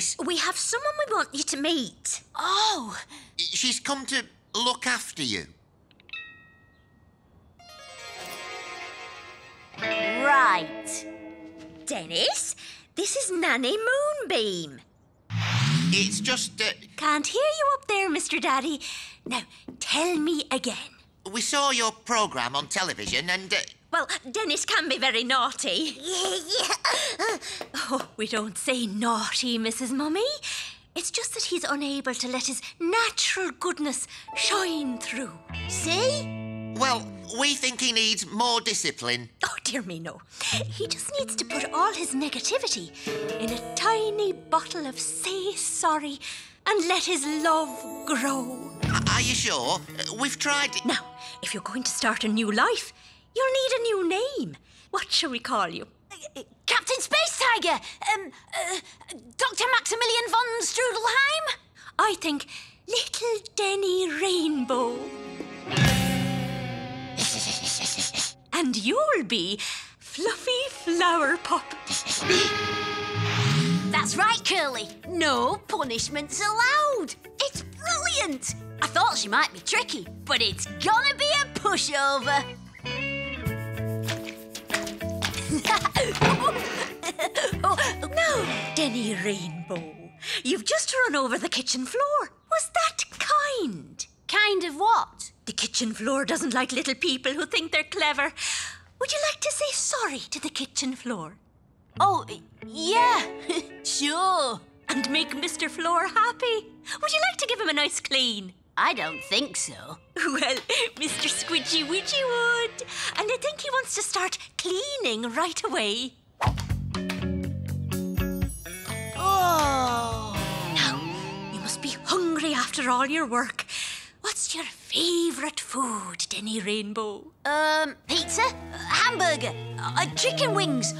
Miss? We have someone we want you to meet. Oh! She's come to look after you. Right. Dennis, this is Nanny Moonbeam. It's just... Can't hear you up there, Mr Daddy. Now, tell me again. We saw your programme on television and... Well, Dennis can be very naughty. Yeah. Oh, we don't say naughty, Mrs Mummy. It's just that he's unable to let his natural goodness shine through. See? Well, we think he needs more discipline. Oh, dear me, no. He just needs to put all his negativity in a tiny bottle of say sorry and let his love grow. Are you sure? We've tried... Now, if you're going to start a new life, you'll need a new name. What shall we call you? Captain Space Tiger! Dr Maximilian von Strudelheim? I think Little Denny Rainbow. And you'll be Fluffy Flower Pop. That's right, Curly. No punishments allowed. It's brilliant. I thought she might be tricky, but it's gonna be a pushover. Now, Denny Rainbow, you've just run over the kitchen floor. Was that kind? Kind of what? The kitchen floor doesn't like little people who think they're clever. Would you like to say sorry to the kitchen floor? Oh, yeah, sure. And make Mr Floor happy. Would you like to give him a nice clean? I don't think so. Well, Mr Squidgy Widgy would. And I think he wants to start cleaning right away. Oh! Now, you must be hungry after all your work. What's your favourite food, Denny Rainbow? Pizza, hamburger, chicken wings,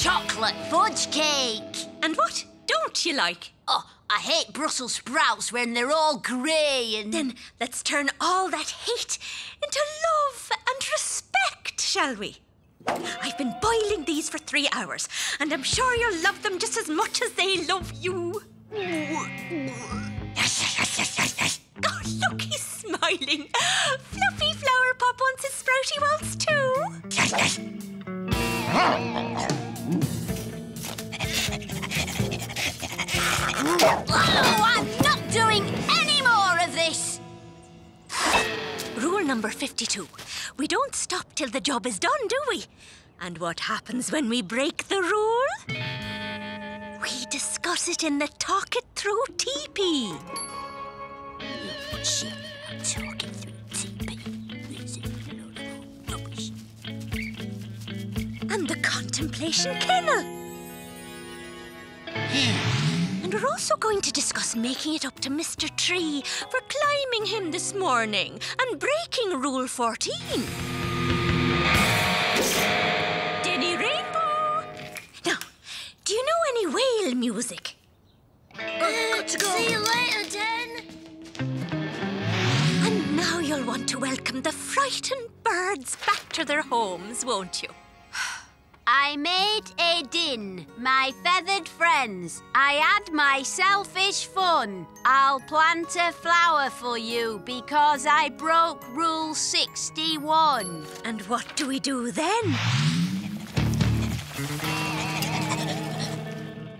chocolate fudge cake. And what don't you like? Oh, I hate Brussels sprouts when they're all grey and... Then let's turn all that hate into love and respect, shall we? I've been boiling these for 3 hours and I'm sure you'll love them just as much as they love you. Oh, look, he's smiling. Fluffy Flower Pop wants his sprouty waltz too. Oh, I'm not doing any more of this! Rule number 52. We don't stop till the job is done, do we? And what happens when we break the rule? We discuss it in the Talk It Through Teepee. Talk It Through Teepee. And the Contemplation Kennel. And we're also going to discuss making it up to Mr Tree for climbing him this morning and breaking Rule 14. Denny Rainbow! Now, do you know any whale music? Got to go. See you later, Den. And now you'll want to welcome the frightened birds back to their homes, won't you? I made a din, my feathered friends. I had my selfish fun. I'll plant a flower for you because I broke Rule 61. And what do we do then?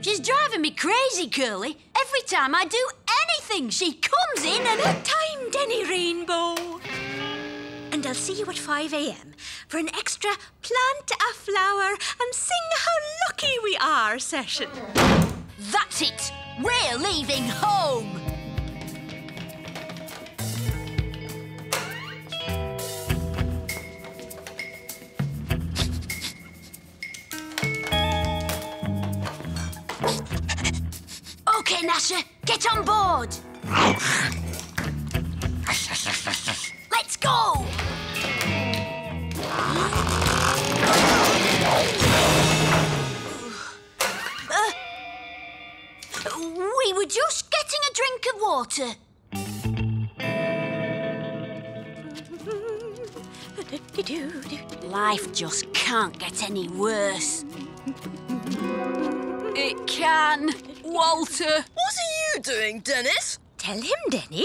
She's driving me crazy, Curly. Every time I do anything, she comes in and... Time, Denny Rainbow. And I'll see you at 5 a.m. for an extra plant a flower and sing how lucky we are session. That's it. We're leaving home. OK, Gnasher, get on board. Let's go. We were just getting a drink of water. Life just can't get any worse. It can. Walter! What are you doing, Dennis? Tell him, Denny.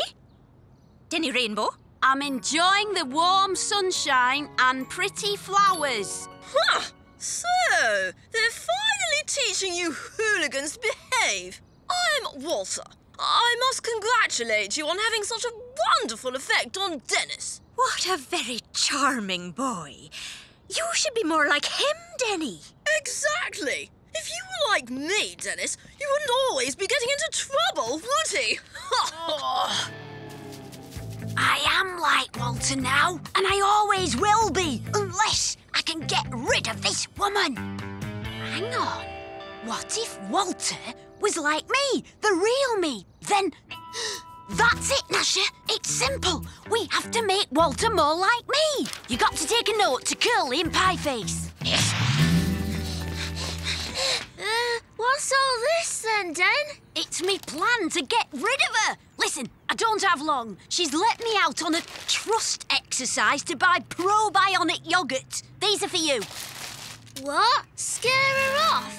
Denny Rainbow. I'm enjoying the warm sunshine and pretty flowers. Huh! So, they're finally teaching you hooligans to behave. I'm Walter. I must congratulate you on having such a wonderful effect on Dennis. What a very charming boy. You should be more like him, Denny. Exactly. If you were like me, Dennis, you wouldn't always be getting into trouble, would he? I am like Walter now, and I always will be, unless I can get rid of this woman. Hang on. What if Walter was like me, the real me? Then that's it, Gnasher. It's simple. We have to make Walter more like me. You got to take a note to Curly and Pieface. Yes. What's all this then, Den? It's me plan to get rid of her. Listen, I don't have long. She's let me out on a trust exercise to buy probiotic yoghurt. These are for you. What? Scare her off?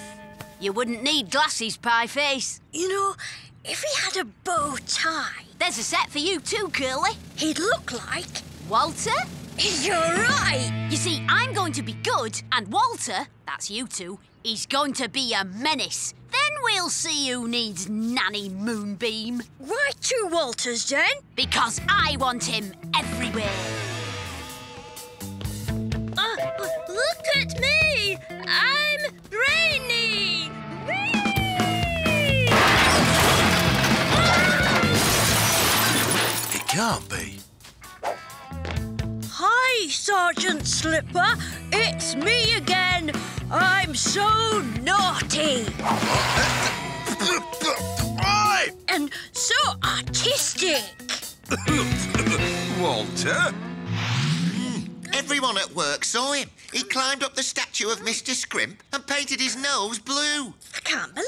You wouldn't need glasses, Pieface. You know, if he had a bow tie... There's a set for you too, Curly. He'd look like... Walter? You're right! You see, I'm going to be good, and Walter, that's you two, he's going to be a menace. Then we'll see who needs Nanny Moonbeam. Right to Walters, Jen. Because I want him everywhere. Look at me! I'm Rainy! Whee! It can't be. Hi, Sergeant Slipper. It's me again. I'm so naughty. And so artistic. Walter? Everyone at work saw him. He climbed up the statue of Mr Scrimp and painted his nose blue. I can't believe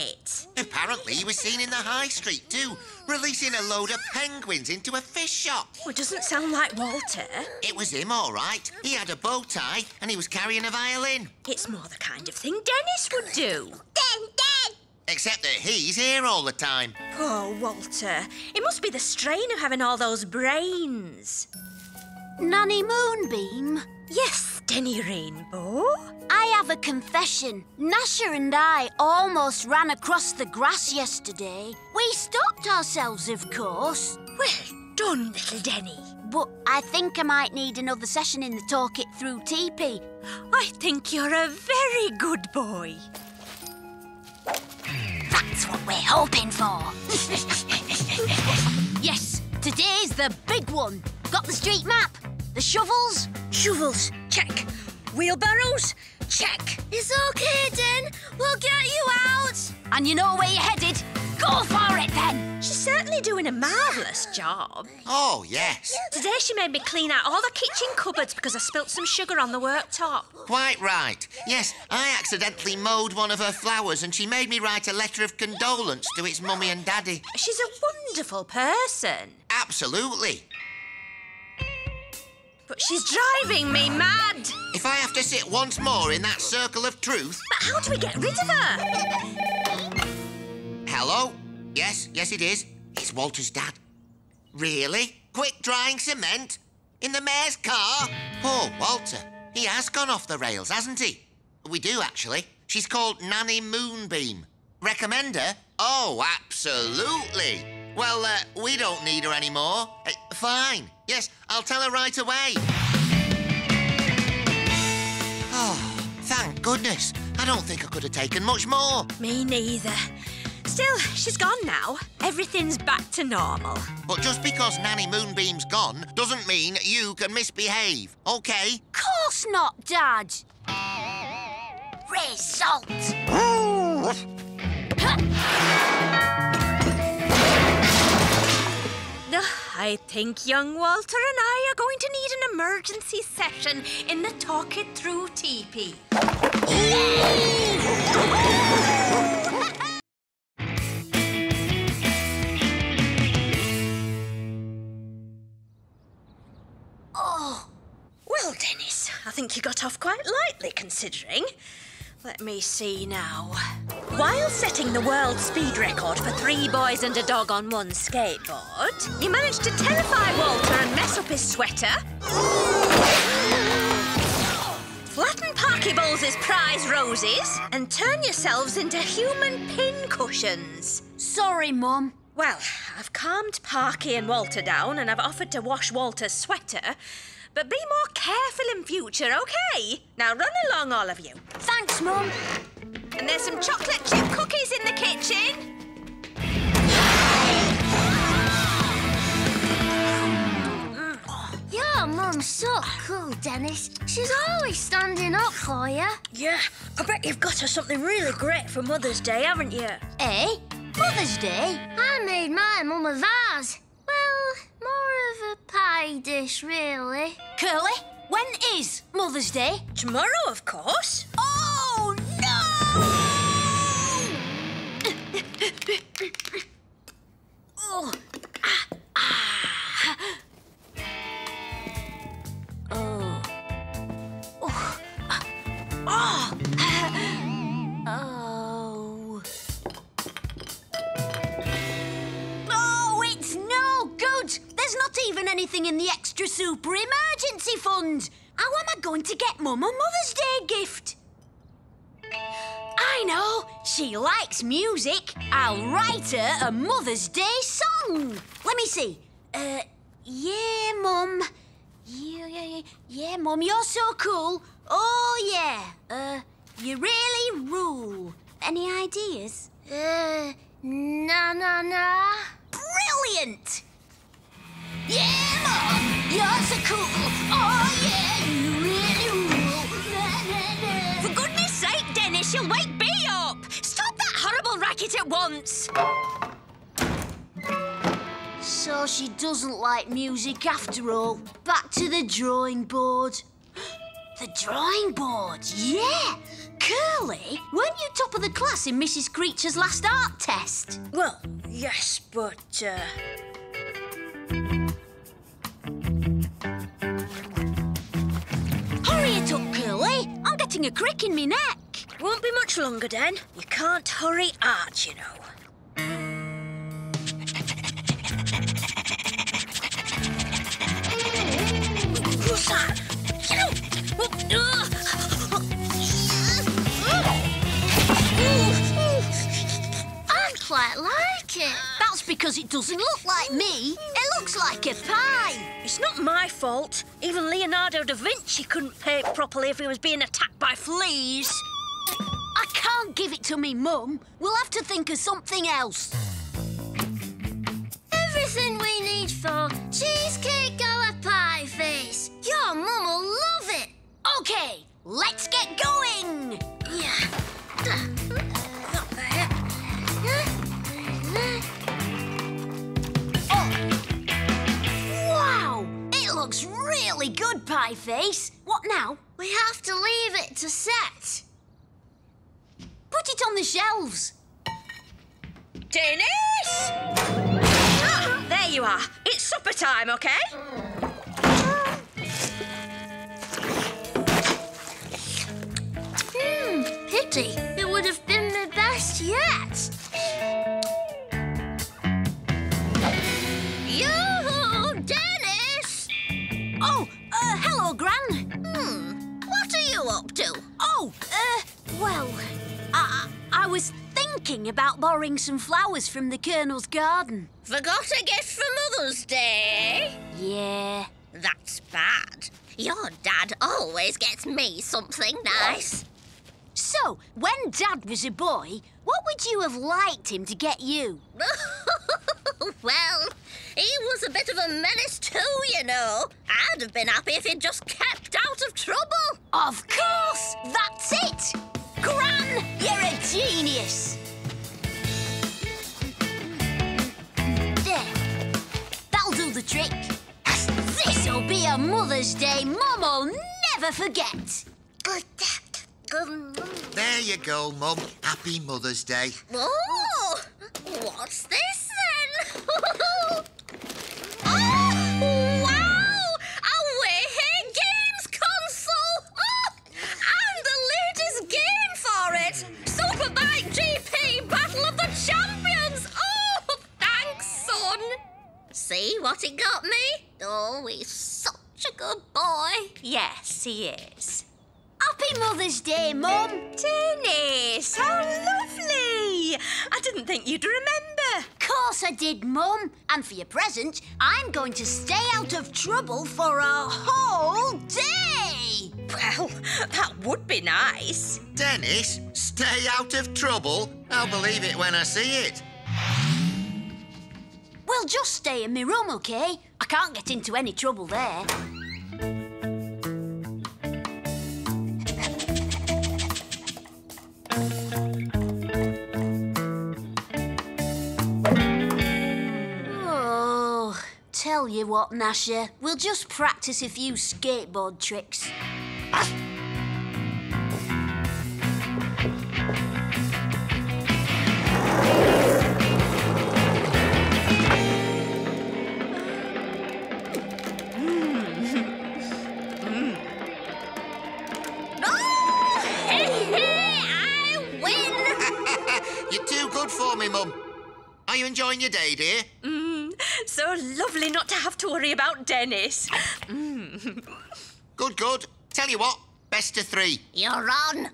it. Apparently he was seen in the high street too, releasing a load of penguins into a fish shop. Well, it doesn't sound like Walter. It was him, all right. He had a bow tie and he was carrying a violin. It's more the kind of thing Dennis would do. Den! Except that he's here all the time. Poor Walter. It must be the strain of having all those brains. Nanny Moonbeam? Yes, Denny Rainbow? I have a confession. Gnasher and I almost ran across the grass yesterday. We stopped ourselves, of course. Well done, little Denny. But I think I might need another session in the Talk It Through Teepee. I think you're a very good boy. That's what we're hoping for. Yes, today's the big one. Got the street map? The shovels? Shovels, check. Wheelbarrows, check. It's OK, Den. We'll get you out. And you know where you're headed. Go for it, then. She's certainly doing a marvellous job. Oh, yes. Today she made me clean out all the kitchen cupboards because I spilt some sugar on the worktop. Quite right. Yes, I accidentally mowed one of her flowers and she made me write a letter of condolence to its mummy and daddy. She's a wonderful person. Absolutely. But she's driving me mad. If I have to sit once more in that circle of truth... But how do we get rid of her? Hello? Yes, it is. It's Walter's dad. Really? Quick drying cement? In the mayor's car? Poor Walter. He has gone off the rails, hasn't he? We do, actually. She's called Nanny Moonbeam. Recommend her? Oh, absolutely. Well, we don't need her anymore. Fine. Yes, I'll tell her right away. Oh, thank goodness. I don't think I could have taken much more. Me neither. Still, she's gone now. Everything's back to normal. But just because Nanny Moonbeam's gone doesn't mean you can misbehave, OK? Course not, Dad. Result. I think young Walter and I are going to need an emergency session in the Talk It Through Teepee. Oh. Well, Dennis, I think you got off quite lightly, considering. Let me see now. While setting the world speed record for 3 boys and a dog on 1 skateboard, he managed to terrify Walter and mess up his sweater, flatten Parky Bowles' prize roses, and turn yourselves into human pincushions. Sorry, Mum. Well, I've calmed Parky and Walter down and I've offered to wash Walter's sweater, but be more careful in future, OK? Now run along, all of you. Thanks, Mum. And there's some chocolate chip cookies in the kitchen. Your Mum's so cool, Dennis. She's always standing up for you. Yeah, I bet you've got her something really great for Mother's Day, haven't you? Eh? Mother's Day? I made my Mum a vase. Well, more of a pie dish, really. Curly, when is Mother's Day? Tomorrow, of course. Oh, no! Oh. Oh. Oh. Oh. Oh. Oh, it's no good. There's not even anything in the extra super emergency fund. How am I going to get Mum a Mother's Day gift? I know. She likes music. I'll write her a Mother's Day song. Let me see. Yeah, Mum. Yeah, Mum, you're so cool. Oh, yeah. You really rule. Any ideas? Nah. Brilliant! Yeah, Mum, you're so cool. Oh, yeah, you really rule. Nah. For goodness sake, Dennis, you'll wake Bee up. Stop that horrible racket at once. So she doesn't like music after all. Back to the drawing board. The drawing board, yeah! Curly, weren't you top of the class in Mrs Creature's last art test? Well, yes, but... Hurry it up, Curly. I'm getting a crick in me neck. Won't be much longer, Den. You can't hurry art, you know. I quite like it. That's because it doesn't look like me. It looks like a pie. It's not my fault. Even Leonardo da Vinci couldn't paint properly if he was being attacked by fleas. I can't give it to me, Mum. We'll have to think of something else. Everything we need for cheesecake or a pie face. Your Mum will love it. OK, let's get going. Yeah. Oh. Wow, it looks really good, pie face. What now? We have to leave it to set. Put it on the shelves. Dennis! There you are. It's supper time, OK? Pity. It would have been the best yet. Yoo-hoo, Dennis! Oh, hello, Gran. What are you up to? Oh, well, I was thinking about borrowing some flowers from the Colonel's garden. Forgot a gift for Mother's Day? Yeah. That's bad. Your dad always gets me something nice. So, when Dad was a boy, what would you have liked him to get you? Well, he was a bit of a menace too, you know. I'd have been happy if he'd just kept out of trouble. Of course! That's it! Gran, you're a genius! There. That'll do the trick. This'll be a Mother's Day Mum'll never forget. Good Dad. There you go, Mum. Happy Mother's Day. Oh! What's this, then? Oh! Wow! A Wayhay Games console! Oh! And the latest game for it! Superbike GP! course he is. Happy Mother's Day, Mum. Dennis, how lovely. I didn't think you'd remember. Of course I did, Mum. And for your present, I'm going to stay out of trouble for a whole day. Well, that would be nice. Dennis, stay out of trouble? I'll believe it when I see it. Well, just stay in my room, OK? I can't get into any trouble there. Oh, tell you what, Gnasher, we'll just practice a few skateboard tricks. Are you enjoying your day, dear? So lovely not to have to worry about Dennis. Good, good. Tell you what, best of three. You're on.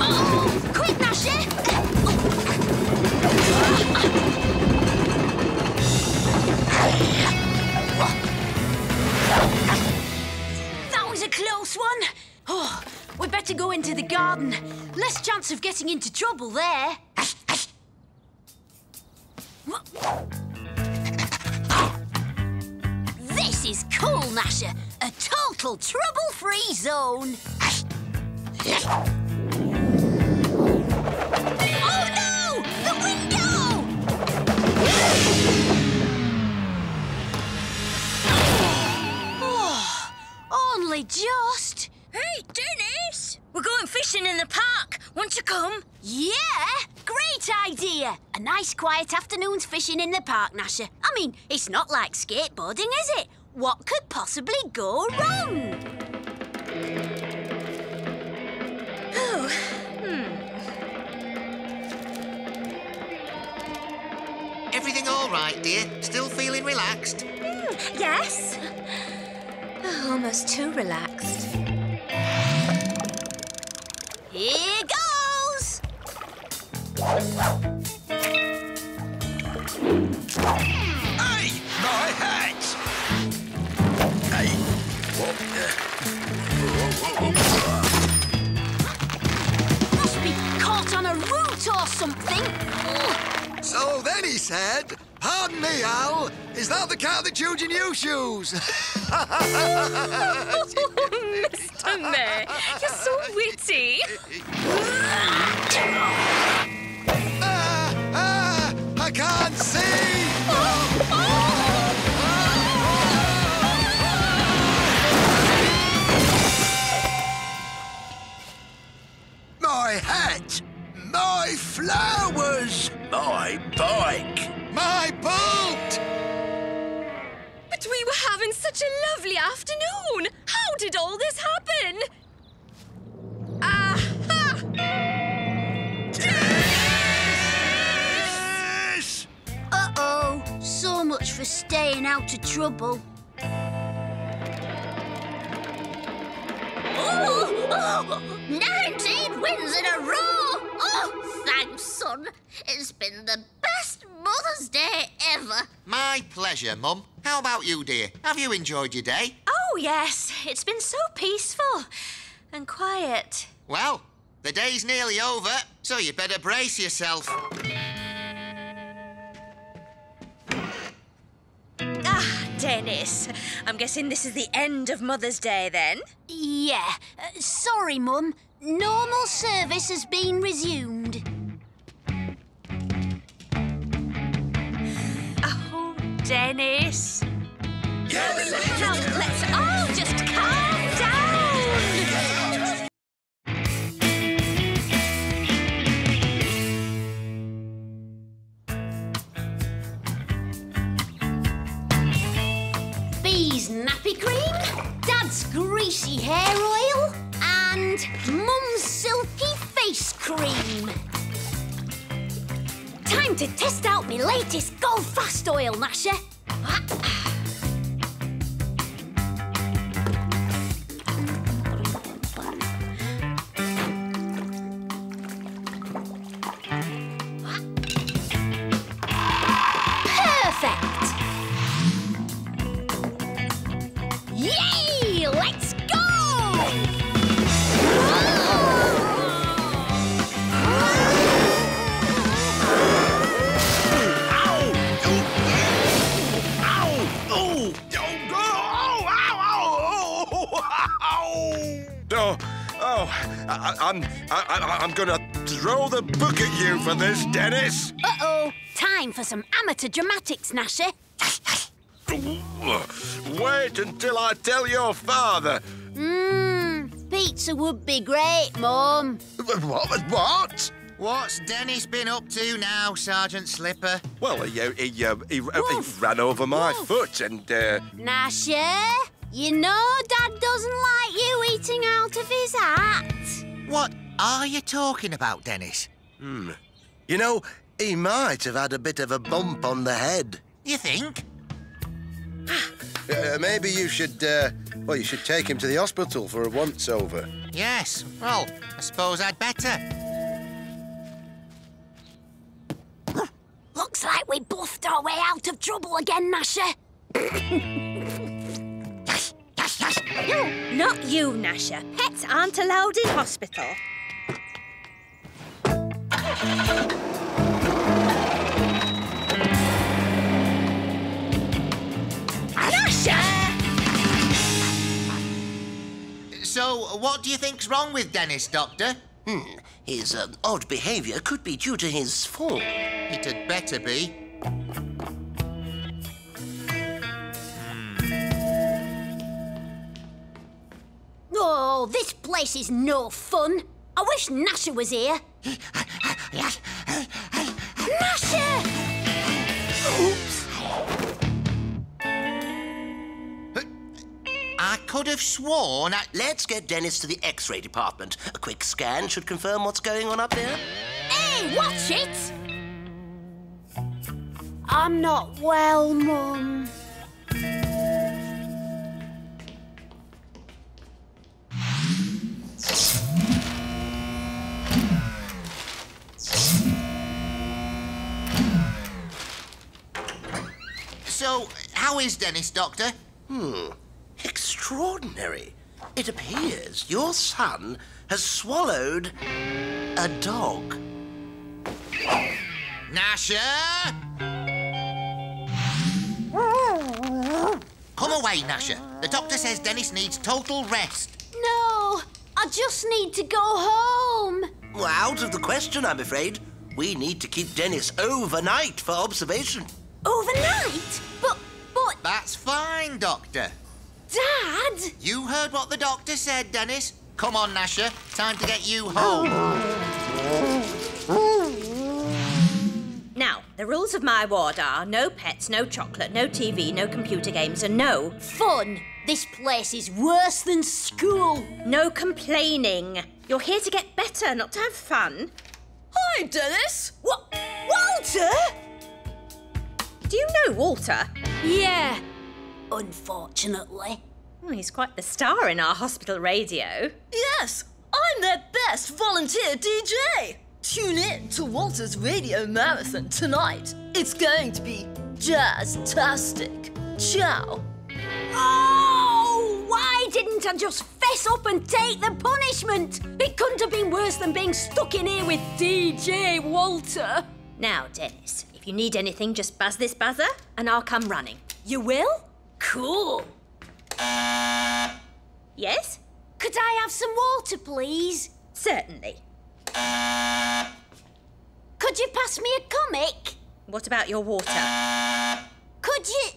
Oh, quick, Gnasher! That was a close one. Oh, we'd better go into the garden. Less chance of getting into trouble there. This is cool, Gnasher. A total trouble-free zone. Oh, no! The window! Only just. Hey, Dennis! We're going fishing in the park. Want you come? Yeah, great idea. A nice quiet afternoon's fishing in the park, Gnasher. I mean, it's not like skateboarding, is it? What could possibly go wrong? Oh, Everything all right, dear? Still feeling relaxed? Yes. Almost too relaxed. Here goes! Hey! My hat! Hey! Must be caught on a root or something! So then he said... Pardon me, Al. Is that the cat that chewed your new shoes? Oh, Mr. Mayor, you're so witty. I can't see. Oh, oh. My hat, my flowers, my bike. My boat! But we were having such a lovely afternoon! How did all this happen? Aha! Dennis! Uh-oh, so much for staying out of trouble. Oh, oh, 19 wins in a row! Oh, thanks, son. It's been the best Mother's Day ever. My pleasure, Mum. How about you, dear? Have you enjoyed your day? Oh, yes. It's been so peaceful and quiet. Well, the day's nearly over, so you better brace yourself. Dennis, I'm guessing this is the end of Mother's Day, then? Yeah. Sorry, Mum. Normal service has been resumed. Oh, Dennis. Yes. Now, let's all just calm nappy cream, Dad's greasy hair oil and Mum's silky ice cream. Time to test out my latest Go Fast oil, Gnasher. I'm gonna throw the book at you for this, Dennis. Uh-oh. Time for some amateur dramatics, Gnasher. Wait until I tell your father. Pizza would be great, Mum. What? What's Dennis been up to now, Sergeant Slipper? Well, he ran over my foot and... Gnasher, you know Dad doesn't like you eating out of his hat. What are you talking about, Dennis? You know, he might have had a bit of a bump on the head. You think? Maybe you should, well, you should take him to the hospital for a once-over. Yes. Well, I suppose I'd better. Looks like we buffed our way out of trouble again, Gnasher. Not you, Gnasher. Pets aren't allowed in hospital. Gnasher! So, what do you think's wrong with Dennis, Doctor? His odd behaviour could be due to his fall. It had better be. Oh, this place is no fun. I wish Gnasher was here. Gnasher! Oops! I could have sworn I... Let's get Dennis to the X-ray department. A quick scan should confirm what's going on up there. Hey, watch it! I'm not well, Mum. So, how is Dennis, Doctor? Extraordinary. It appears your son has swallowed a dog. Gnasher! Come away, Gnasher. The doctor says Dennis needs total rest. No, I just need to go home. Well, out of the question, I'm afraid. We need to keep Dennis overnight for observation. Overnight? But... That's fine, Doctor. Dad! You heard what the doctor said, Dennis. Come on, Gnasher. Time to get you home. Now, the rules of my ward are no pets, no chocolate, no TV, no computer games and no... Fun! This place is worse than school. No complaining. You're here to get better, not to have fun. Hi, Dennis. What? Walter? Do you know Walter? Yeah, unfortunately. Well, he's quite the star in our hospital radio. Yes, I'm their best volunteer DJ. Tune in to Walter's radio marathon tonight. It's going to be jazz-tastic. Ciao. Oh, why didn't I just fess up and take the punishment? It couldn't have been worse than being stuck in here with DJ Walter. Now, Dennis, if you need anything, just buzz this buzzer and I'll come running. You will? Cool. Yes? Could I have some water, please? Certainly. Could you pass me a comic? What about your water? Could you...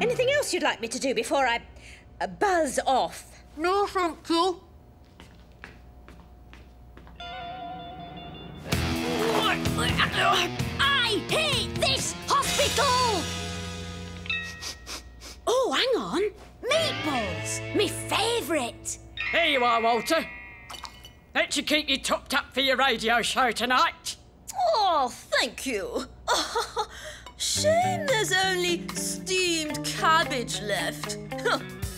Anything else you'd like me to do before I buzz off? No, thank you. I hate this hospital! Oh, hang on. Meatballs! Me favourite! Here you are, Walter. Let you keep you topped up for your radio show tonight. Oh, thank you. Oh, shame there's only steamed cabbage left.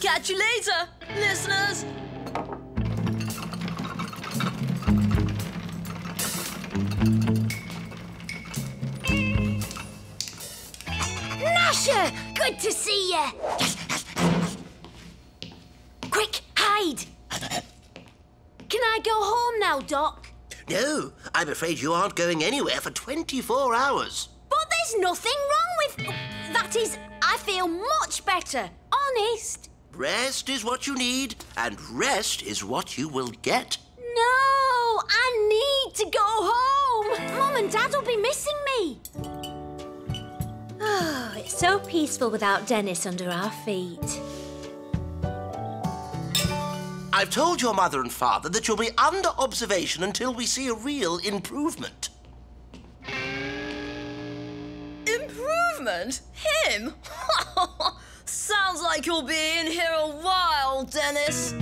Catch you later, listeners. Gnasher, good to see you. Quick, hide. Can I go home now, Doc? No, I'm afraid you aren't going anywhere for 24 hours. But there's nothing wrong with... That is, I feel much better. Honest. Rest is what you need, and rest is what you will get. No, I need to go home. Mum and Dad will be missing me. Oh, it's so peaceful without Dennis under our feet. I've told your mother and father that you'll be under observation until we see a real improvement. Improvement? Him? Sounds like you'll be in here a while, Dennis.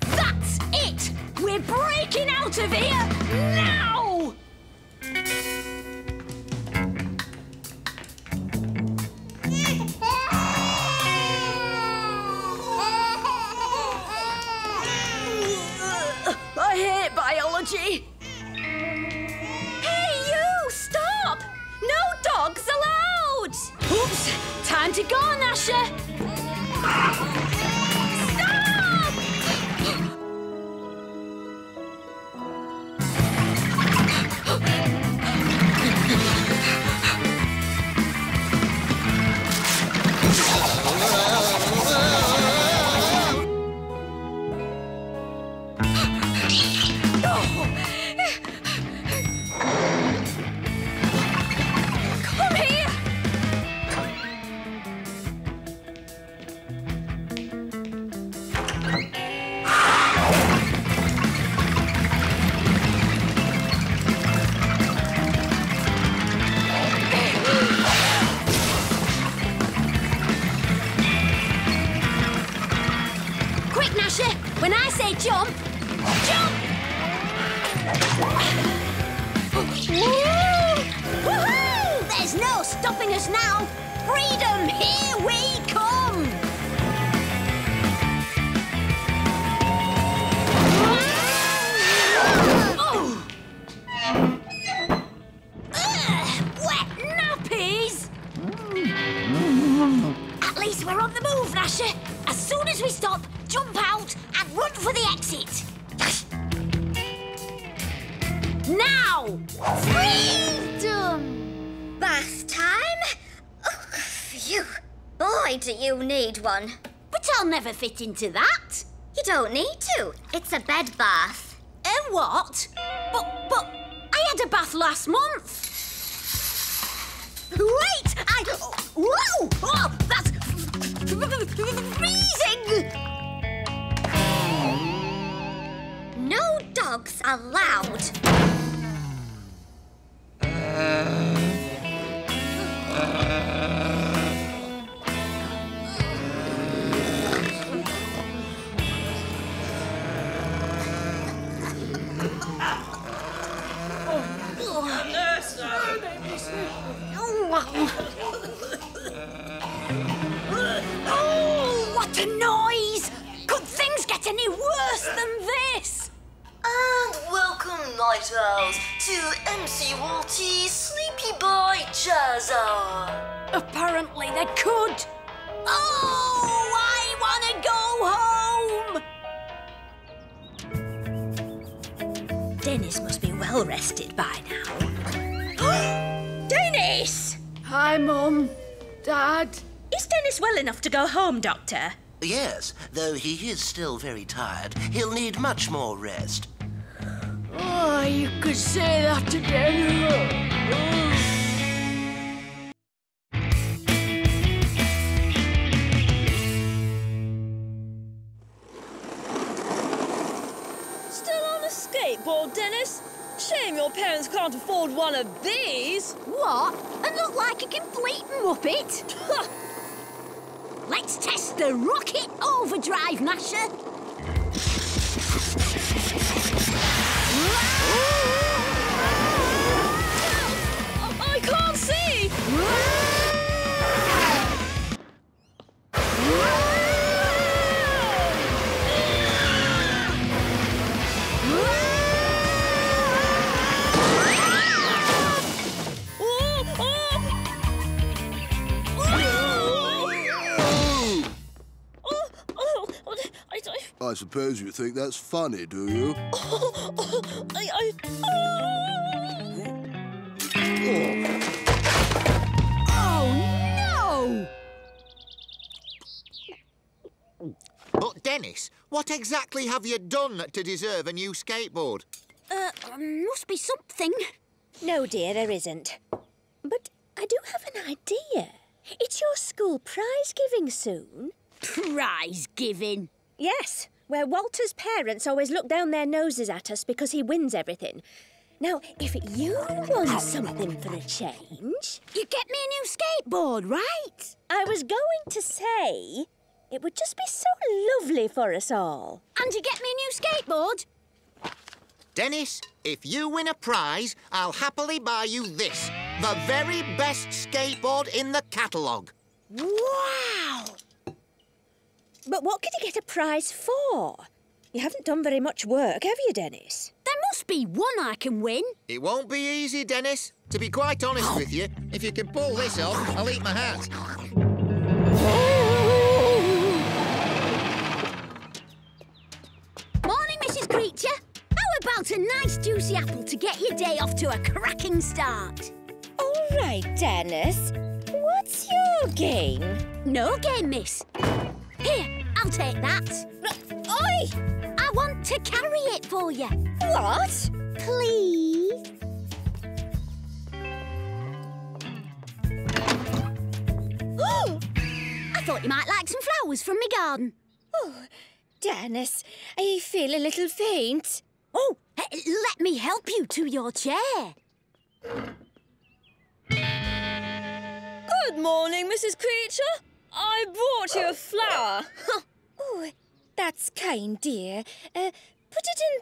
That's it! We're breaking out of here now! I hate biology. Hey, you! Stop! No dogs allowed! Oops! Time to go, Gnasher! Stop! But I'll never fit into that. You don't need to. It's a bed bath. A what? But I had a bath last month. Wait! Whoa! Oh, that's freezing! No dogs allowed. Oh, what a noise! Could things get any worse than this? And welcome, Night Owls, to MCYT's Sleepy Boy Jazz Hour. Apparently they could. Oh, I want to go home! Dennis must be well rested by now. Dennis! Hi, Mum. Dad. Is Dennis well enough to go home, Doctor? Yes, though he is still very tired. He'll need much more rest. Oh, you could say that again. Still on the skateboard, Dennis? your parents can't afford one of these. What? And look like a complete muppet? Let's test the rocket overdrive, Gnasher. I can't see! I suppose you think that's funny, do you? Oh, no! But, Dennis, what exactly have you done to deserve a new skateboard? Must be something. No, dear, there isn't. But I do have an idea. It's your school prize-giving soon. Prize-giving? Yes, where Walter's parents always look down their noses at us because he wins everything. Now, if you want something for a change... You get me a new skateboard, right? I was going to say, it would just be so lovely for us all. And you get me a new skateboard? Dennis, if you win a prize, I'll happily buy you this, the very best skateboard in the catalogue. Wow! But what could you get a prize for? You haven't done very much work, have you, Dennis? There must be one I can win. It won't be easy, Dennis. To be quite honest with you, if you can pull this off, I'll eat my hat. Morning, Mrs Creature. How about a nice juicy apple to get your day off to a cracking start? All right, Dennis. What's your game? No game, miss. Here, I'll take that. Oi! I want to carry it for you. What? Please? Oh! I thought you might like some flowers from my garden. Oh, Dennis, I feel a little faint. Oh, let me help you to your chair. Good morning, Mrs Creature. I brought you a flower. Oh, that's kind, dear. Put it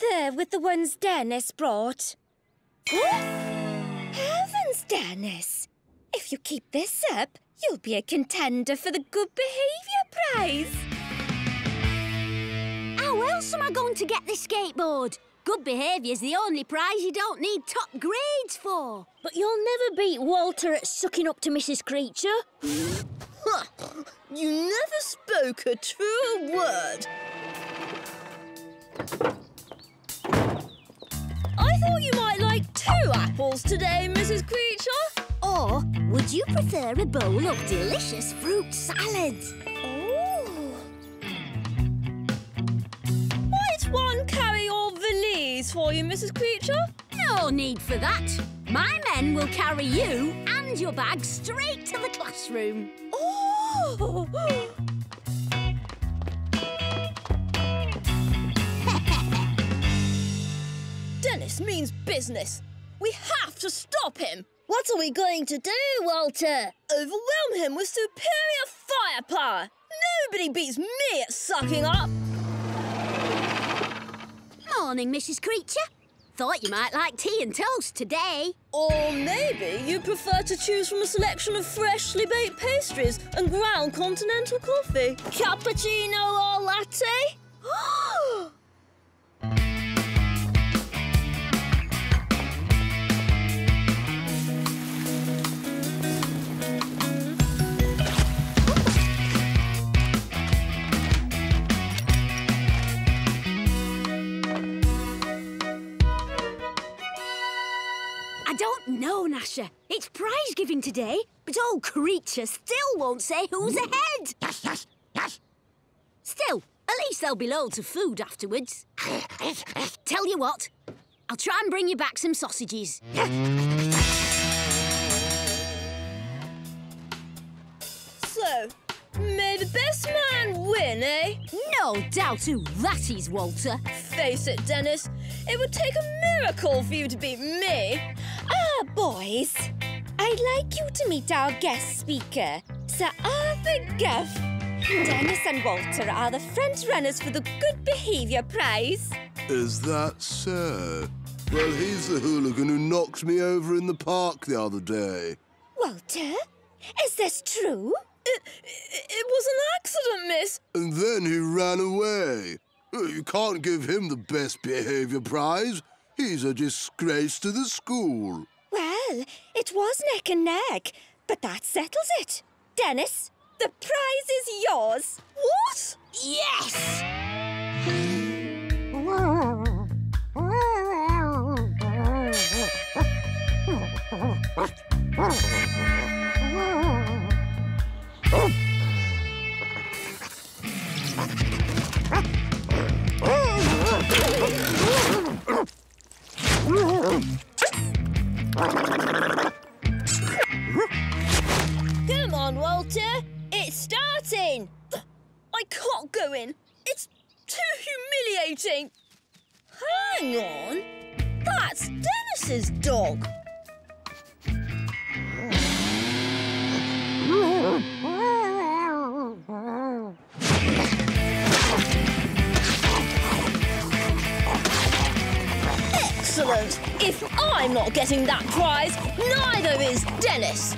in there with the ones Dennis brought. Heavens, Dennis! If you keep this up, you'll be a contender for the Good Behaviour Prize. How else am I going to get this skateboard? Good behaviour's the only prize you don't need top grades for. But you'll never beat Walter at sucking up to Mrs Creature. You never spoke a truer word. I thought you might like 2 apples today, Mrs Creature. Or would you prefer a bowl of delicious fruit salad? Ooh. Might one carry all valise for you, Mrs Creature? No need for that. My men will carry you and your bag straight to the classroom. Oh! Dennis means business. We have to stop him. What are we going to do, Walter? Overwhelm him with superior firepower. Nobody beats me at sucking up. Morning, Mrs Creature. Thought you might like tea and toast today. Or maybe you prefer to choose from a selection of freshly baked pastries and ground continental coffee. Cappuccino or latte? I don't know, Gnasher. It's prize-giving today, but old Creature still won't say who's ahead. Still, at least there'll be loads of food afterwards. Tell you what, I'll try and bring you back some sausages. So, may the best man win, eh? No doubt who that is, Walter. Face it, Dennis. It would take a miracle for you to beat me. Ah, boys, I'd like you to meet our guest speaker, Sir Arthur Guff. Dennis and Walter are the front runners for the Good Behaviour Prize. Is that so? Well, he's the hooligan who knocked me over in the park the other day. Walter, is this true? It was an accident, miss. And then he ran away. You can't give him the Best Behaviour Prize. He's a disgrace to the school. Well, it was neck and neck, but that settles it. Dennis, the prize is yours. What? Yes! Come on, Walter. It's starting. I can't go in. It's too humiliating. Hang on. That's Dennis's dog. Excellent. If I'm not getting that prize, neither is Dennis.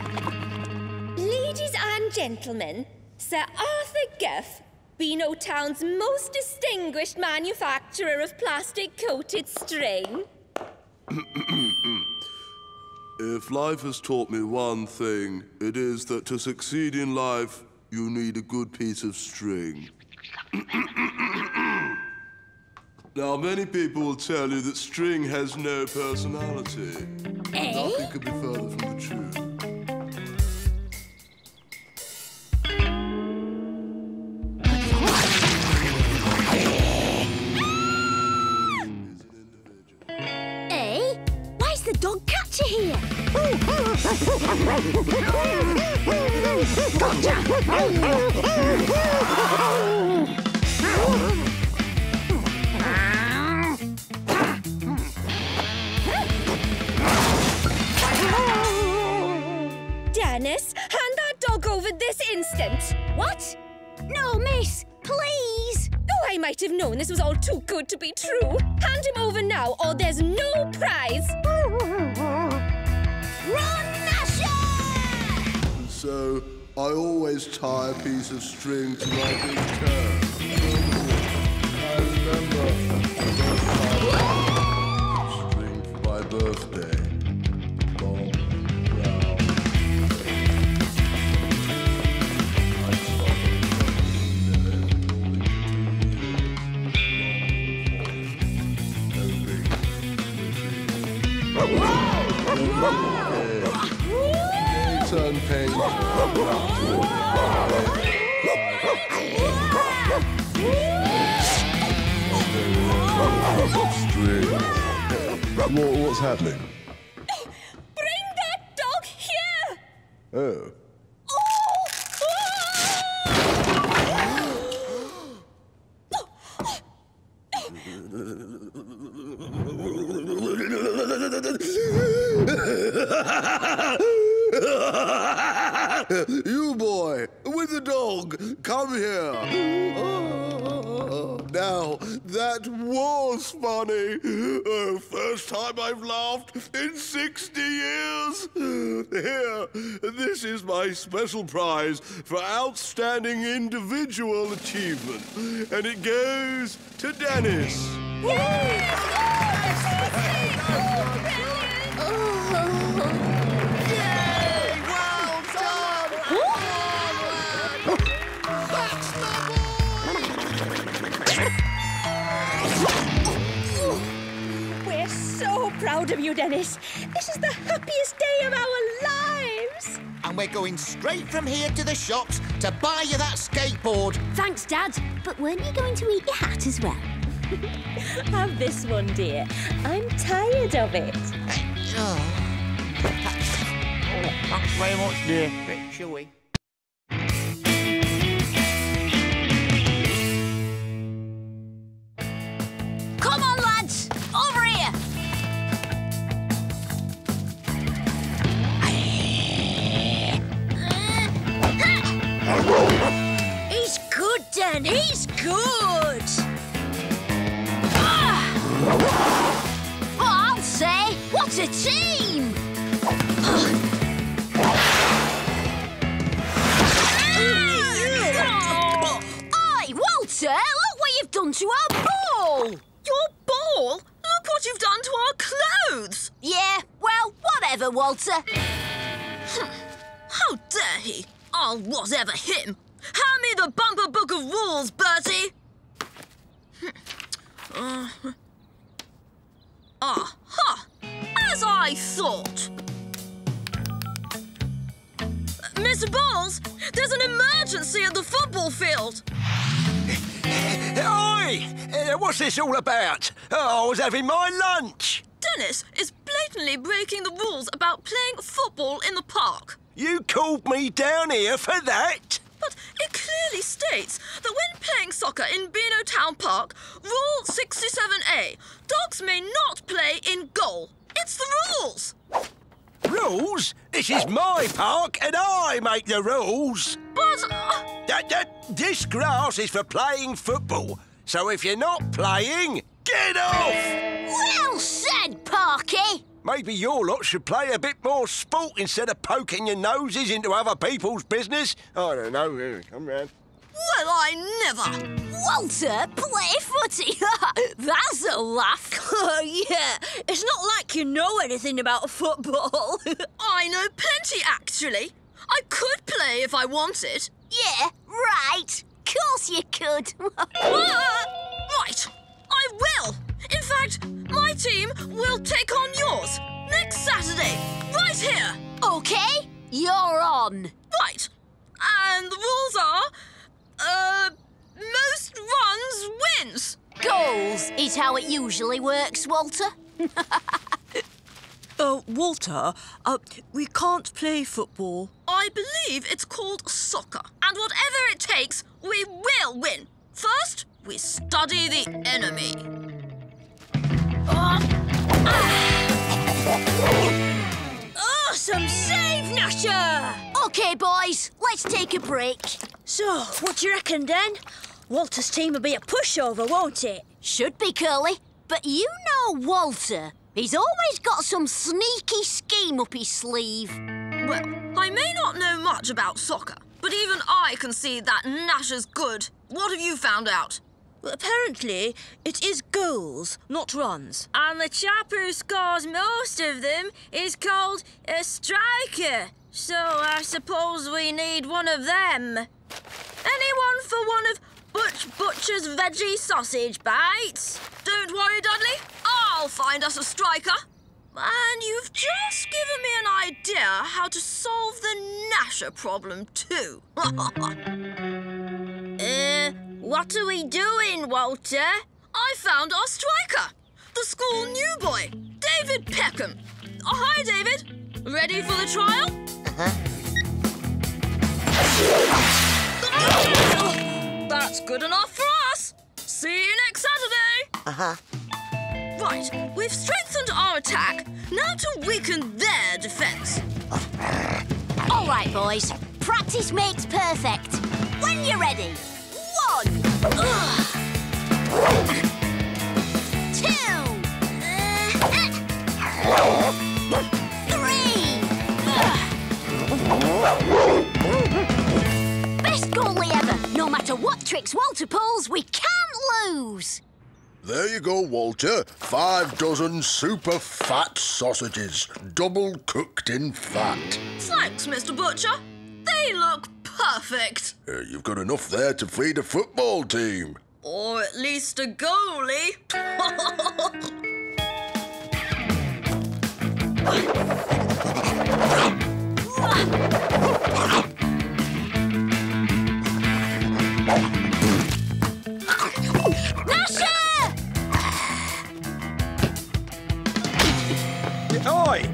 Ladies and gentlemen, Sir Arthur Guff, VinoTel's most distinguished manufacturer of plastic-coated string. If life has taught me one thing, it is that to succeed in life, you need a good piece of string. Now, many people will tell you that string has no personality. Eh? Nothing could be further from the truth. Dennis, hand that dog over this instant. What? No, miss, please. Oh, I might have known this was all too good to be true. Hand him over now, or there's no prize. Run, Gnasher! So, I always tie a piece of string to my big toe. I remember I got my string for my birthday. Long, round. I stopped and everything. Turn page. What's happening? Bring that dog here! Oh. You boy, with the dog, come here. Now, that was funny. First time I've laughed in 60 years. Here, this is my special prize for outstanding individual achievement. And it goes to Dennis. Proud of you, Dennis. This is the happiest day of our lives. And we're going straight from here to the shops to buy you that skateboard. Thanks, Dad. But weren't you going to eat your hat as well? Have this one, dear. I'm tired of it. Thanks very much, dear. A bit chewy. Come on, lads. Over and he's good. Well, I'll say, what a team! Oi, Walter, look what you've done to our ball! Your ball? Look what you've done to our clothes! Yeah, well, whatever, Walter. How dare he? I'll whatever him. Hand me the bumper book of rules, Bertie. Aha! As I thought. Mr. Bowles, there's an emergency at the football field. Oi! What's this all about? I was having my lunch. Dennis is blatantly breaking the rules about playing football in the park. You called me down here for that? But it clearly states that when playing soccer in VinoTown Park, Rule 67A, dogs may not play in goal. It's the rules. Rules? This is my park and I make the rules. But... This grass is for playing football, so if you're not playing, get off! Well said, Parky. Maybe your lot should play a bit more sport instead of poking your noses into other people's business. I don't know. Come round. Well, I never. Walter, play footy. That's a laugh. Yeah, it's not like you know anything about football. I know plenty, actually. I could play if I wanted. Yeah, right. Of course you could. Right. I will. In fact, my team will take on yours next Saturday, right here. OK, you're on. Right. And the rules are, most runs wins. Goals is how it usually works, Walter. Walter, we can't play football. I believe it's called soccer. And whatever it takes, we will win. First, we study the enemy. Awesome save, Gnasher! OK, boys, let's take a break. So, what do you reckon, then? Walter's team will be a pushover, won't it? Should be, Curly. But you know Walter. He's always got some sneaky scheme up his sleeve. Well, I may not know much about soccer, but even I can see that Gnasher's good. What have you found out? Well, apparently, it is goals, not runs. And the chap who scores most of them is called a striker. So I suppose we need one of them. Anyone for one of Butcher's veggie sausage bites? Don't worry, Dudley. I'll find us a striker. And you've just given me an idea how to solve the Gnasher problem, too. What are we doing, Walter? I found our striker, the school new boy, David Beckham. Oh, hi, David. Ready for the trial? Uh-huh. That's good enough for us. See you next Saturday. Uh-huh. Right, we've strengthened our attack. Now to weaken their defence. All right, boys. Practice makes perfect. When you're ready. 1, 2, 3. Best goalie ever. No matter what tricks Walter pulls, we can't lose. There you go, Walter. 5 dozen super fat sausages, double cooked in fat. Thanks, Mr. Butcher. They look perfect. You've got enough there to feed a football team. Or at least a goalie. Gnasher! Oi!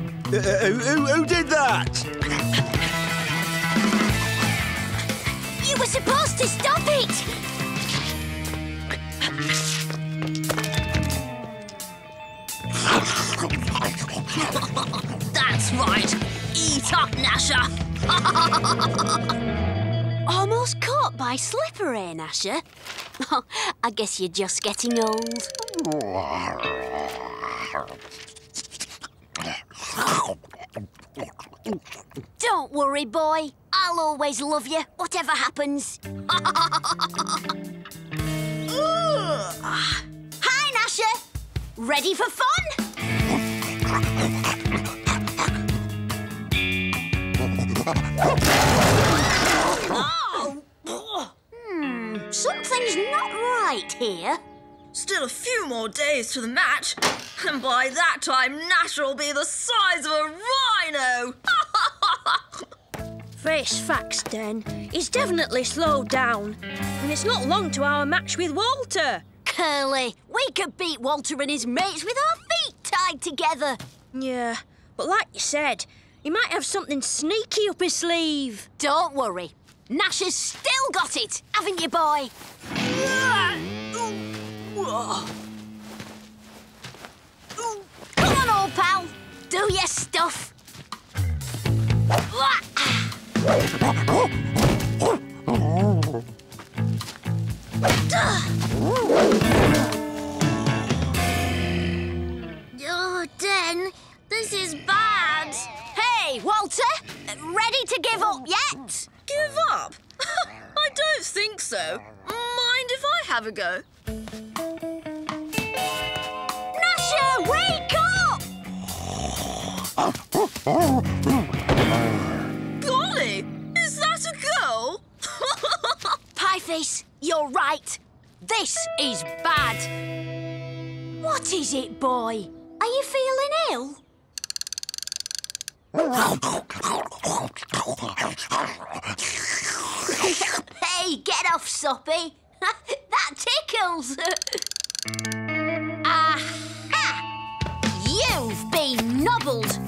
Who did that? You were supposed to stop it! That's right. Eat up, Gnasher. Almost caught by Slipper, eh, Gnasher? I guess you're just getting old. Don't worry, boy. I'll always love you, whatever happens. Hi, Gnasher. Ready for fun? Something's not right here. Still a few more days to the match, and by that time, Gnasher will be the size of a rhino. Face facts, Den. He's definitely slowed down, and it's not long to our match with Walter. Curly, we could beat Walter and his mates with our feet tied together. Yeah, but like you said, he might have something sneaky up his sleeve. Don't worry. Gnasher's still got it, haven't you, boy? Come on, old pal. Do your stuff. Oh, Den, this is bad. Hey, Walter, ready to give up yet? Give up? I don't think so. Mind if I have a go? Gnasher, wake up! Golly, is that a girl? Pieface, you're right. This is bad. What is it, boy? Are you feeling ill? Hey, get off, Soppy. That tickles. Aha! You've been nobbled.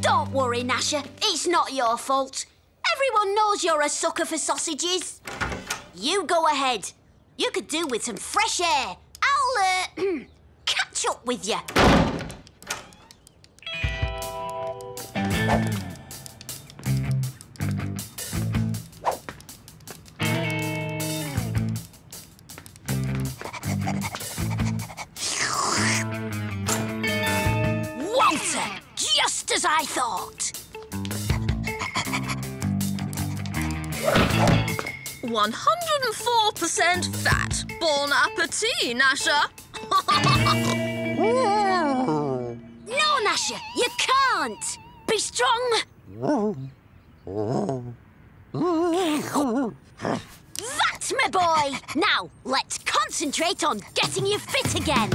Don't worry, Gnasher. It's not your fault. Everyone knows you're a sucker for sausages. You go ahead. You could do with some fresh air. I'll catch up with you. Walter, just as I thought. 104% fat. Bon appetit, Gnasher. No, Gnasher, you can't. Be strong. That's my boy. Now, let's concentrate on getting you fit again.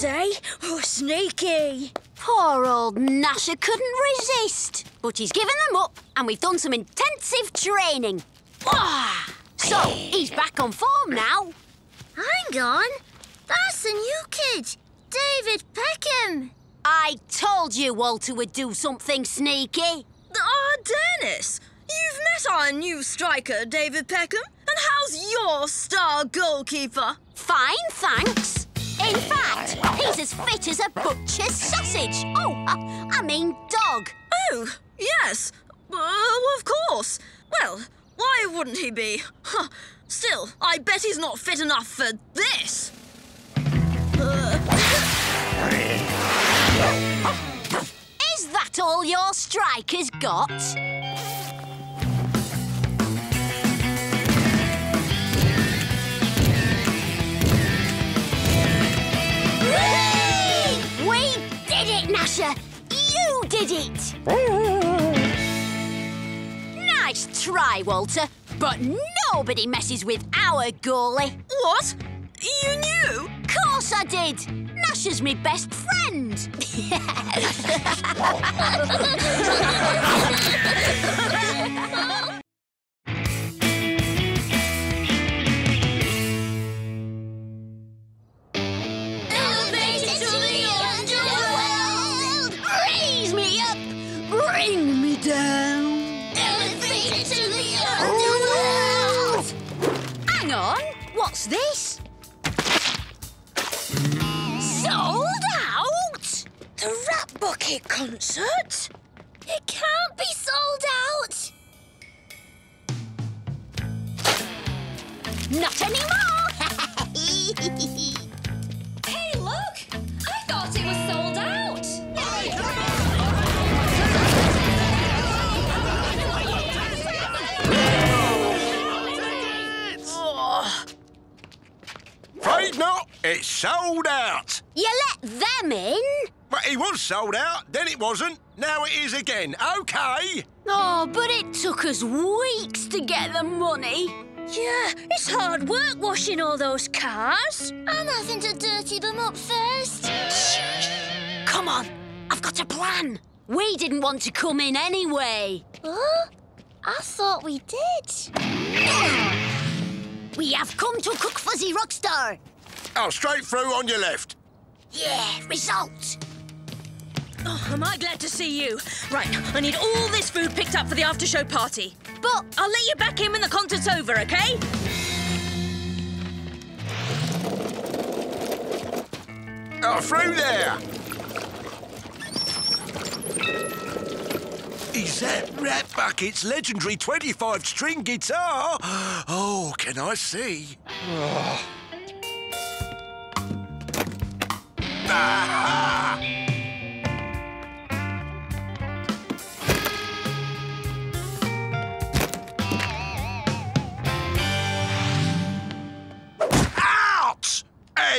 Eh? Oh, sneaky. Poor old Gnasher couldn't resist, but he's given them up and we've done some intensive training. So, he's back on form now. Hang on. That's the new kid, David Beckham. I told you Walter would do something sneaky. Ah, Dennis, you've met our new striker, David Beckham, and how's your star goalkeeper? Fine, thanks. In fact, he's as fit as a butcher's sausage. I mean dog. Oh, yes. Of course. Well, why wouldn't he be? Huh. Still, I bet he's not fit enough for this. Is that all your striker's got? We did it, Gnasher! You did it! Nice try, Walter, but nobody messes with our goalie. What? You knew? Course I did! Gnasher's my best friend. this? Sold out? The Rat Bucket concert? It can't be sold out. Not anymore! Hey, look! I thought it was sold out! Right, no, it's sold out! You let them in? But he was sold out, then it wasn't, now it is again, OK? Oh, but it took us weeks to get the money. Yeah, it's hard work washing all those cars. I'm having to dirty them up first. Come on, I've got a plan. We didn't want to come in anyway. Huh? I thought we did. We have come to Cook Fuzzy Rockstar. Oh, straight through on your left. Yeah, result. Oh, am I glad to see you. Right, I need all this food picked up for the after-show party. But I'll let you back in when the concert's over, OK? Oh, through there! Is that Rat Bucket's legendary 25-string guitar? Oh, can I see? Oh. Ah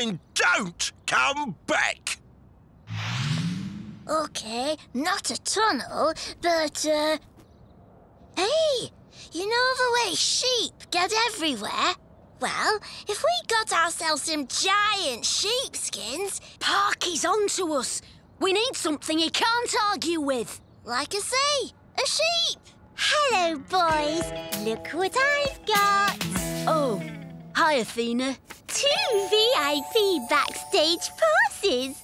and don't come back! OK, not a tunnel, but, Hey, you know the way sheep get everywhere? Well, if we got ourselves some giant sheepskins... Parky's on to us. We need something he can't argue with. Like I say, a sheep. Hello, boys. Look what I've got. Oh, hi, Athena. 2 VIP backstage passes.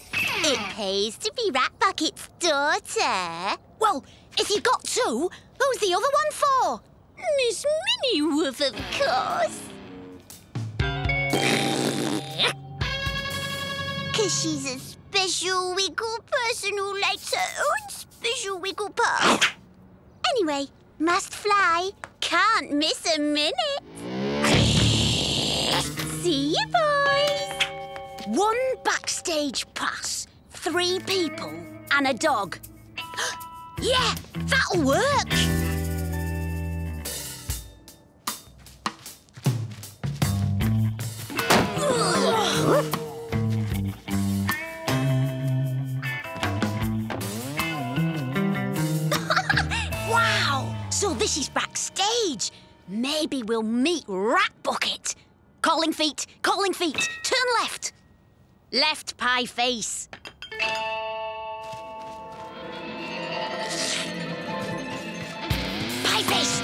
It pays to be Rat Bucket's daughter. Well, if you got 2, who's the other one for? Miss Minnieworth, of course. 'Cause she's a special wiggle person who likes her own special wiggle path. Anyway, must fly. Can't miss a minute. See you, boys. 1 backstage pass, 3 people and a dog. Yeah, that'll work. Wow, so this is backstage. Maybe we'll meet Rat Bucket. Calling feet, turn left. Left, pie face. Pie face!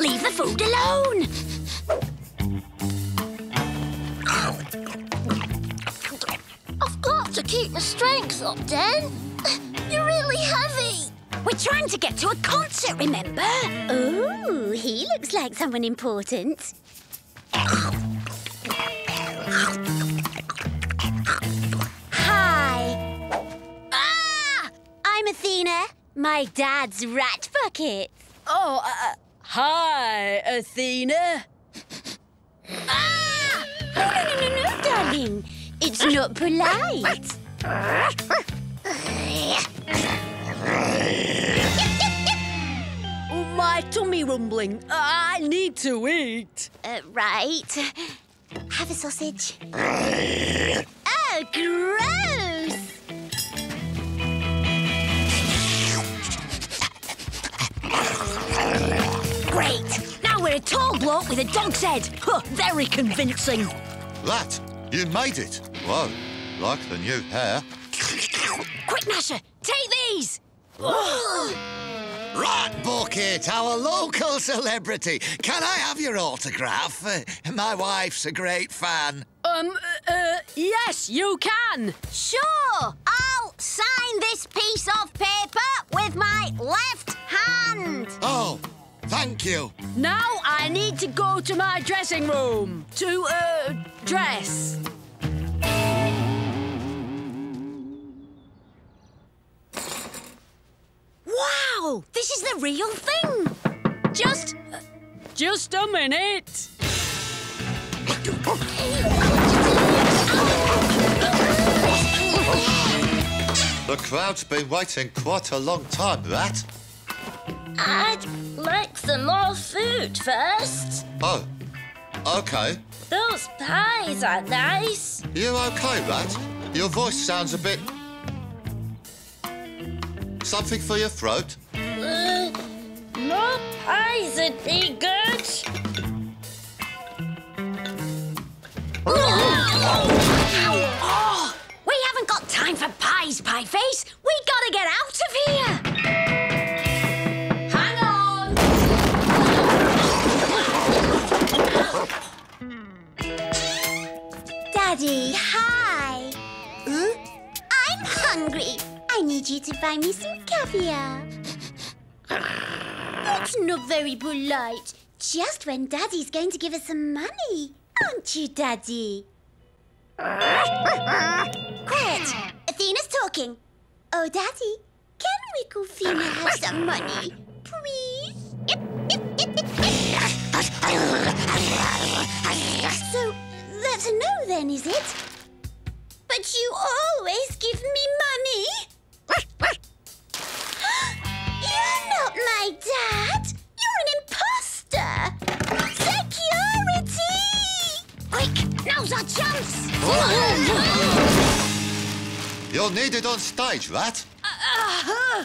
Leave the food alone! I've got to keep my strength up, Den. You're really heavy. We're trying to get to a concert, remember? Ooh, he looks like someone important. Hi. Ah! I'm Athena. My dad's Rat Bucket. Oh, hi, Athena. Ah! No, darling. It's not polite. Oh, my tummy rumbling. I need to eat. Right. Have a sausage. Oh, gross! Great. Now we're a tall bloke with a dog's head. Huh, very convincing. Lat, you made it. Whoa, like the new hair. Quick, Gnasher, take these! Rat Bucket, our local celebrity. Can I have your autograph? My wife's a great fan. Yes, you can. Sure, I'll sign this piece of paper with my left hand. Oh, Thank you. Now I need to go to my dressing room to, dress. Wow! This is the real thing! Just a minute! The crowd's been waiting quite a long time, Rat. I'd like some more food first. Oh, OK. Those pies are nice. You OK, Rat? Your voice sounds a bit... Something for your throat? More pies would be good. Oh, we haven't got time for pies, Pie Face. We gotta get out of here. Hang on. Daddy, hi. Huh? I'm hungry. I need you to buy me some caviar. That's not very polite. Just when Daddy's going to give us some money, aren't you, Daddy? Quiet! Athena's talking. Oh, Daddy, can we go Athena have some money, please? So, that's a no then, is it? But you always give me money. You're not my dad! You're an imposter! Security! Quick! Now's our chance! You're needed on stage, Rat. Oh,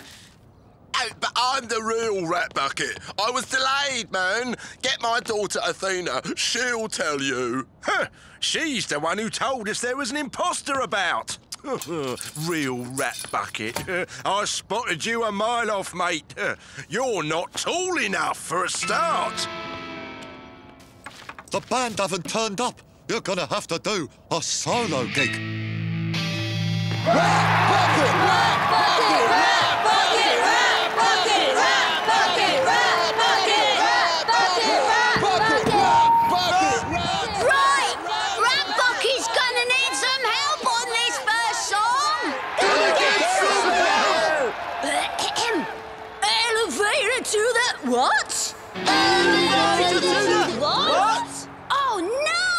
but I'm the real Rat Bucket. I was delayed, man. Get my daughter Athena. She'll tell you. Huh. She's the one who told us there was an imposter about. Real Rat Bucket. I spotted you a mile off, mate. You're not tall enough for a start. The band haven't turned up. You're gonna have to do a solo gig. Rat Bucket! Rat Bucket! Rat Bucket! Rat Bucket! Rat Bucket! Rat Bucket! Rat Bucket! Rat Bucket! Rat Bucket! Right! Rat Bucket's gonna need some help on this first song! Gonna get some help! Elevator to the... What? Elevator to the... What? Oh, no!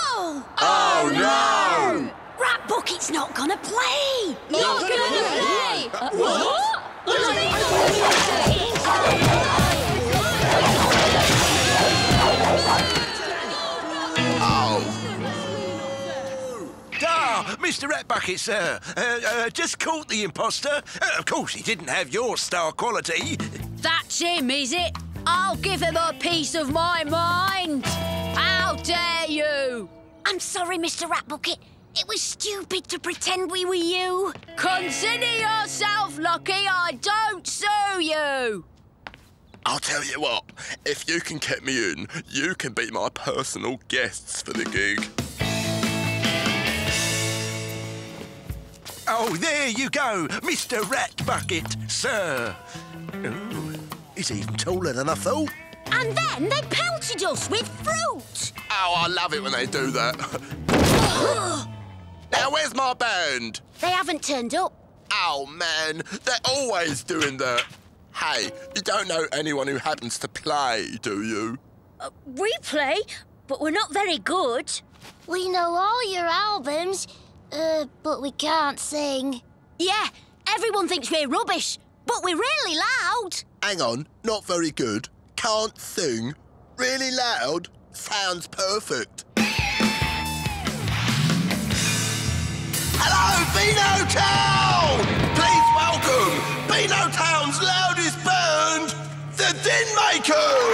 Oh, no! Rat Bucket's not gonna play! Not gonna play! What? Oh! Ah, Mr Rat Bucket, sir. Just caught the imposter. Of course, he didn't have your star quality. That's him, is it? I'll give him a piece of my mind! How dare you! I'm sorry, Mr Rat Bucket. It was stupid to pretend we were you. Consider yourself lucky I don't sue you! I'll tell you what. If you can get me in, you can be my personal guests for the gig. Oh, there you go, Mr Rat Bucket, sir. Ooh. He's even taller than I thought. And then they pelted us with fruit. Oh, I love it when they do that. Now, where's my band? They haven't turned up. Oh, man, they're always doing that. Hey, you don't know anyone who happens to play, do you? We play, but we're not very good. We know all your albums, but we can't sing. Yeah, everyone thinks we're rubbish, but we're really loud. Hang on, not very good. Can't sing. Really loud. Sounds perfect. Hello, VinoTel! Please welcome VinoTel's loudest band, the Dinmakers!